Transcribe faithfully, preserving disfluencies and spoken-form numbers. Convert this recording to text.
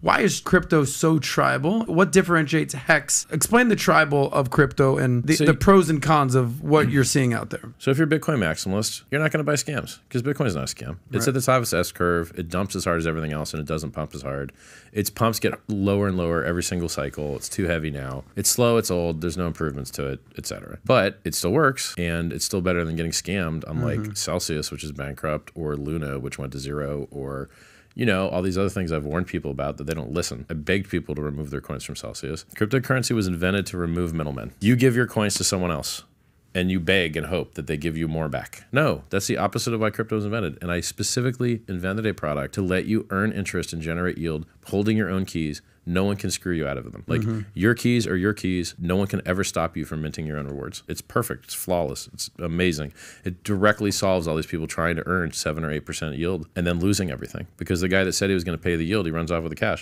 Why is crypto so tribal? What differentiates HEX? Explain the tribal of crypto and the, so you, the pros and cons of what you're seeing out there. So if you're a Bitcoin maximalist, you're not going to buy scams because Bitcoin is not a scam. It's right at the top of its S-curve. It dumps as hard as everything else, and it doesn't pump as hard. Its pumps get lower and lower every single cycle. It's too heavy now. It's slow. It's old. There's no improvements to it, et cetera. But it still works, and it's still better than getting scammed, unlike mm-hmm. Celsius, which is bankrupt, or Luna, which went to zero, or... you know, all these other things I've warned people about that they don't listen. I begged people to remove their coins from Celsius. Cryptocurrency was invented to remove middlemen. You give your coins to someone else and you beg and hope that they give you more back. No, that's the opposite of why crypto was invented. And I specifically invented a product to let you earn interest and generate yield holding your own keys. No one can screw you out of them. Like mm-hmm. your keys are your keys. No one can ever stop you from minting your own rewards. It's perfect. It's flawless. It's amazing. It directly solves all these people trying to earn seven or eight percent yield and then losing everything because the guy that said he was going to pay the yield, he runs off with the cash.